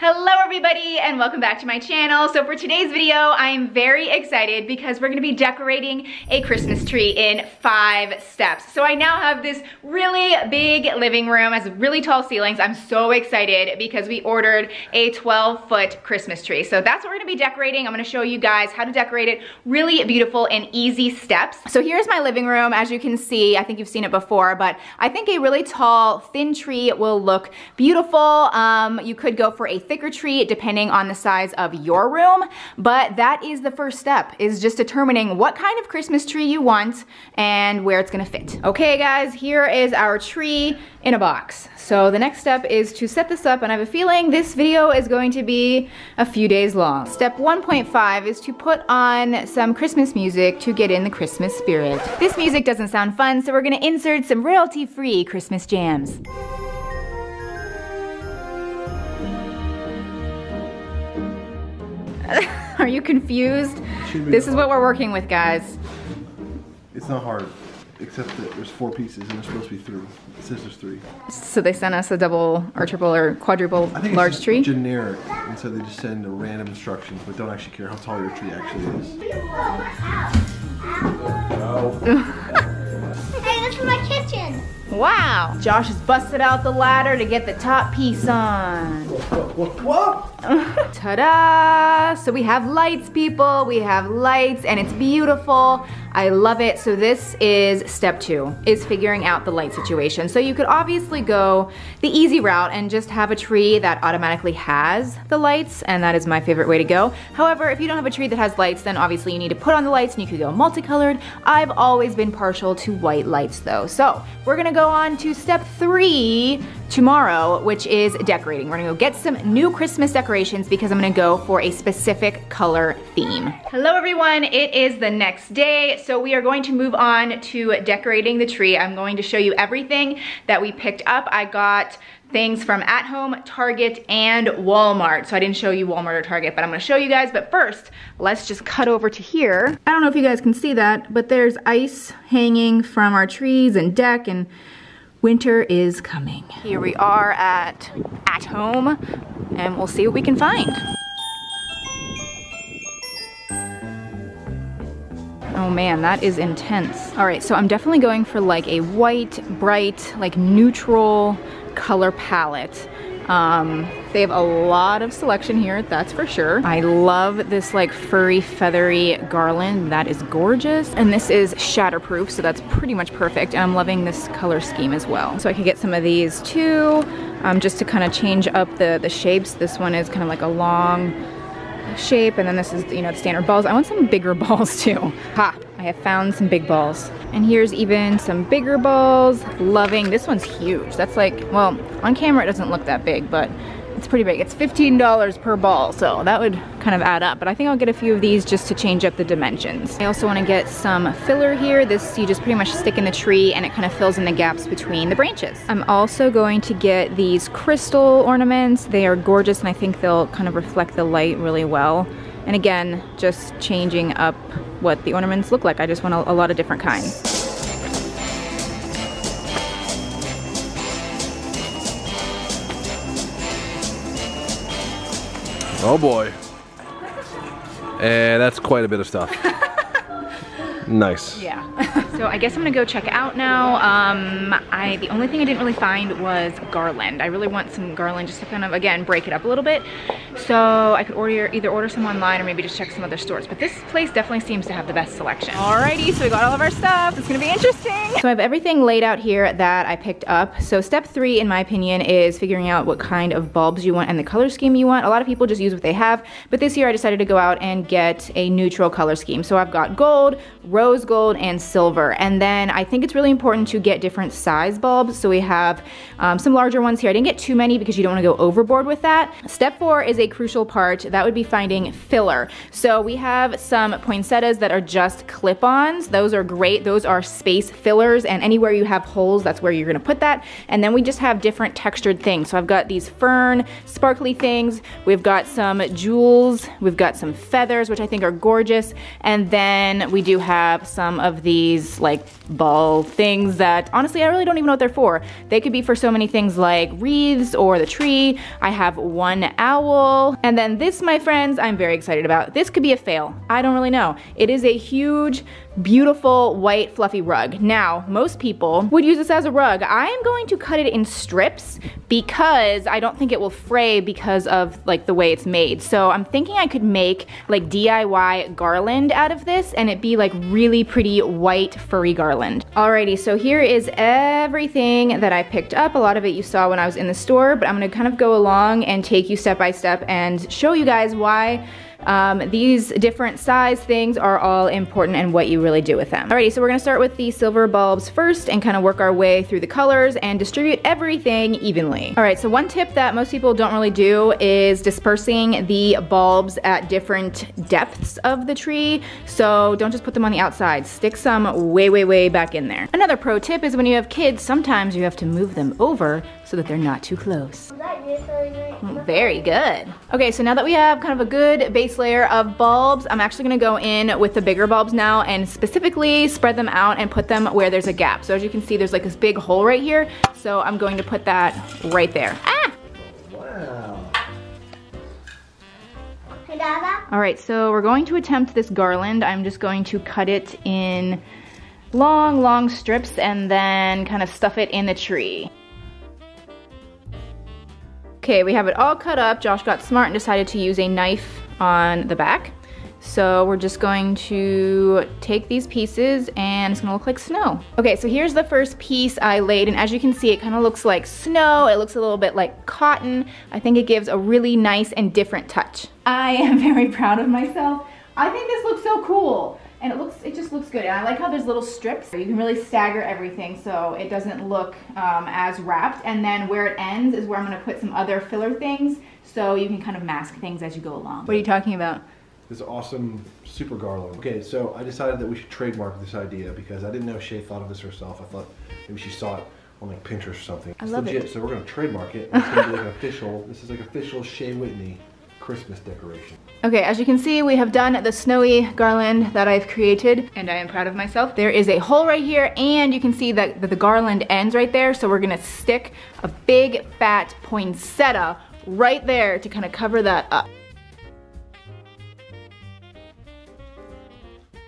Hello everybody and welcome back to my channel. So for today's video, I am very excited because we're gonna be decorating a Christmas tree in 5 steps. So I now have this really big living room, has really tall ceilings. I'm so excited because we ordered a 12-foot Christmas tree. So that's what we're gonna be decorating. I'm gonna show you guys how to decorate it really beautiful and easy steps. So here's my living room. As you can see, I think you've seen it before, but I think a really tall, thin tree will look beautiful. You could go for a thicker tree depending on the size of your room, but that is the first step, is just determining what kind of Christmas tree you want and where it's gonna fit. Okay guys, here is our tree in a box. So the next step is to set this up, and I have a feeling this video is going to be a few days long. Step 1.5 is to put on some Christmas music to get in the Christmas spirit. This music doesn't sound fun, so we're gonna insert some royalty-free Christmas jams. Are you confused? This is what we're working with, guys. It's not hard, except that there's 4 pieces and there's supposed to be 3. It says there's 3. So they sent us a double or triple or quadruple large tree? Generic, and so they just send a random instruction, but don't actually care how tall your tree actually is. Hey, this is my kitchen. Wow. Josh has busted out the ladder to get the top piece on. Ta-da! So we have lights, people. We have lights, and it's beautiful. I love it. So this is step 2, is figuring out the light situation. So you could obviously go the easy route and just have a tree that automatically has the lights, and that is my favorite way to go. However, if you don't have a tree that has lights, then obviously you need to put on the lights, and you could go multicolored. I've always been partial to white lights though. So we're gonna go on to step 3 tomorrow, which is decorating. We're gonna go get some new Christmas decorations because I'm gonna go for a specific color theme. Hello everyone, it is the next day. So we are going to move on to decorating the tree. I'm going to show you everything that we picked up. I got things from At Home, Target, and Walmart. So I didn't show you Walmart or Target, but I'm gonna show you guys. But first, let's just cut over to here. I don't know if you guys can see that, but there's ice hanging from our trees and deck, and winter is coming. Here we are at Home, and we'll see what we can find. Oh man, that is intense. All right, so I'm definitely going for like a white, bright, like neutral color palette. They have a lot of selection here, that's for sure. I love this like furry, feathery garland. That is gorgeous. And this is shatterproof, so that's pretty much perfect. And I'm loving this color scheme as well. So I could get some of these too, just to kind of change up the shapes. This one is kind of like a long shape, and then this is, you know, the standard balls. I want some bigger balls too. Ha! I have found some big balls. And here's even some bigger balls. Loving, this one's huge. That's like, well, on camera it doesn't look that big, but it's pretty big. It's $15 per ball, so that would kind of add up. But I think I'll get a few of these just to change up the dimensions. I also want to get some filler here. This you just pretty much stick in the tree and it kind of fills in the gaps between the branches. I'm also going to get these crystal ornaments. They are gorgeous, and I think they'll kind of reflect the light really well. And again, just changing up what the ornaments look like. I just want a lot of different kinds. Oh boy. And that's quite a bit of stuff. Nice. Yeah. So I guess I'm gonna go check out now. The only thing I didn't really find was garland. I really want some garland just to kind of, again, break it up a little bit. So I could either order some online or maybe just check some other stores. But this place definitely seems to have the best selection. Alrighty, so we got all of our stuff. It's gonna be interesting. So I have everything laid out here that I picked up. So step 3, in my opinion, is figuring out what kind of bulbs you want and the color scheme you want. A lot of people just use what they have, but this year I decided to go out and get a neutral color scheme. So I've got gold, rose gold, and silver. And then I think it's really important to get different size bulbs. So we have some larger ones here. I didn't get too many because you don't want to go overboard with that. Step 4 is a crucial part. That would be finding filler. So we have some poinsettias that are just clip-ons. Those are great. Those are space fillers, and anywhere you have holes, that's where you're going to put that. And then we just have different textured things. So I've got these fern sparkly things. We've got some jewels. We've got some feathers, which I think are gorgeous. And then we do have some of these these like ball things that honestly, I really don't even know what they're for. They could be for so many things like wreaths or the tree. I have one owl. And then this, my friends, I'm very excited about. This could be a fail. I don't really know. It is a huge, beautiful, white, fluffy rug. Now, most people would use this as a rug. I am going to cut it in strips because I don't think it will fray because of like the way it's made. So I'm thinking I could make like DIY garland out of this and it'd be like really pretty white furry garland. Alrighty, so here is everything that I picked up. A lot of it you saw when I was in the store, but I'm gonna kind of go along and take you step by step and show you guys why these different size things are all important and what you really do with them. Alrighty, so we're gonna start with the silver bulbs first and kind of work our way through the colors and distribute everything evenly. Alright, so one tip that most people don't really do is dispersing the bulbs at different depths of the tree. So don't just put them on the outside. Stick some way, way, way back in there. Another pro tip is when you have kids, sometimes you have to move them over so that they're not too close. Very good. Okay, so now that we have kind of a good base layer of bulbs, I'm actually gonna go in with the bigger bulbs now and specifically spread them out and put them where there's a gap. So as you can see, there's like this big hole right here. So I'm going to put that right there. Ah! Wow. All right, so we're going to attempt this garland. I'm just going to cut it in long, long strips and then kind of stuff it in the tree. Okay, we have it all cut up. Josh got smart and decided to use a knife on the back. So we're just going to take these pieces and it's gonna look like snow. Okay, so here's the first piece I laid, and as you can see, it kind of looks like snow. It looks a little bit like cotton. I think it gives a really nice and different touch. I am very proud of myself. I think this looks so cool. And it just looks good. And I like how there's little strips. You can really stagger everything so it doesn't look as wrapped. And then where it ends is where I'm gonna put some other filler things so you can kind of mask things as you go along. What are you talking about? This awesome super garland. Okay, so I decided that we should trademark this idea because I didn't know Shea thought of this herself. I thought maybe she saw it on like Pinterest or something. I love legit, it. So we're gonna trademark it. It's gonna be like official. This is like official Shea Whitney Christmas decoration. Okay, as you can see, we have done the snowy garland that I've created, and I am proud of myself. There is a hole right here, and you can see that the garland ends right there, so we're gonna stick a big fat poinsettia right there to kind of cover that up.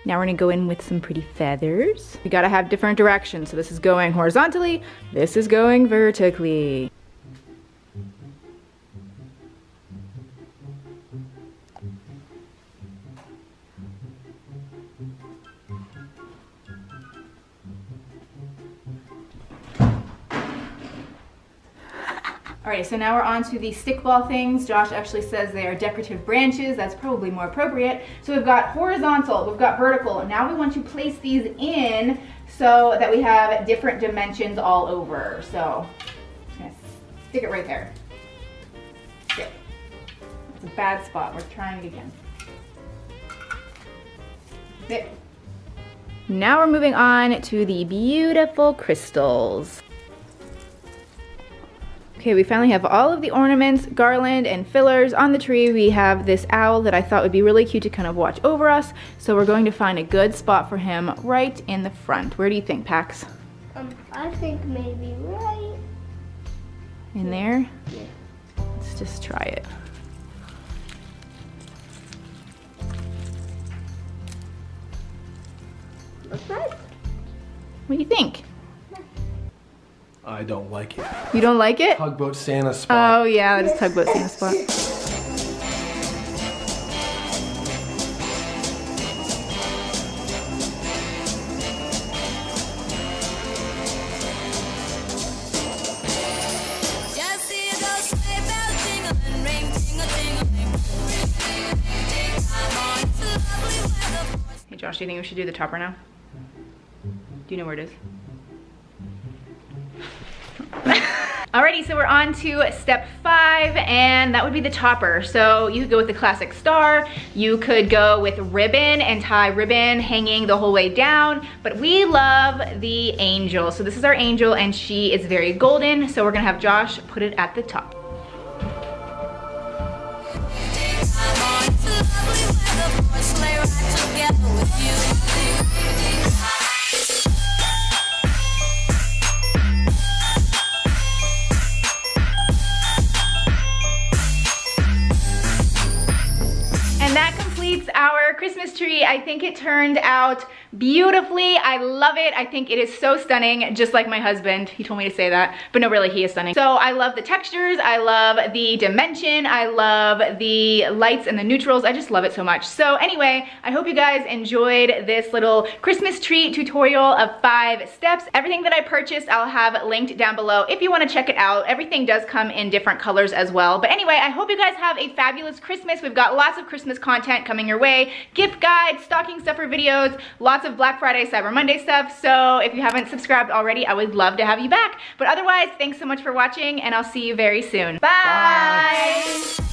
Now we're gonna go in with some pretty feathers. We gotta have different directions, so this is going horizontally, this is going vertically. Alright, so now we're on to the stick ball things. Josh actually says they are decorative branches. That's probably more appropriate. So we've got horizontal, we've got vertical. Now we want to place these in so that we have different dimensions all over. So I'm gonna stick it right there. Stick. It's a bad spot. We're trying it again. Stick. Now we're moving on to the beautiful crystals. Okay, we finally have all of the ornaments, garland, and fillers on the tree. We have this owl that I thought would be really cute to kind of watch over us. So we're going to find a good spot for him right in the front. Where do you think, Pax? I think maybe right in there? Yeah. Let's just try it. Looks right. What do you think? I don't like it. You don't like it? Tugboat Santa spot. Oh yeah, that is Tugboat Santa spot. Hey Josh, do you think we should do the topper now? Do you know where it is? Alrighty, so we're on to step 5, and that would be the topper. So you could go with the classic star, you could go with ribbon and tie ribbon hanging the whole way down, but we love the angel. So this is our angel, and she is very golden, so we're gonna have Josh put it at the top. 6 hour Christmas tree. I think it turned out beautifully. I love it. I think it is so stunning, just like my husband. He told me to say that, but no, really, he is stunning. So I love the textures, I love the dimension, I love the lights and the neutrals. I just love it so much. So anyway, I hope you guys enjoyed this little Christmas tree tutorial of 5 steps. Everything that I purchased, I'll have linked down below if you want to check it out. Everything does come in different colors as well. But anyway, I hope you guys have a fabulous Christmas. We've got lots of Christmas content coming your way. Gift guides, stocking stuffer videos, lots of Black Friday, Cyber Monday stuff. So if you haven't subscribed already, I would love to have you back. But otherwise, thanks so much for watching, and I'll see you very soon. Bye! Bye.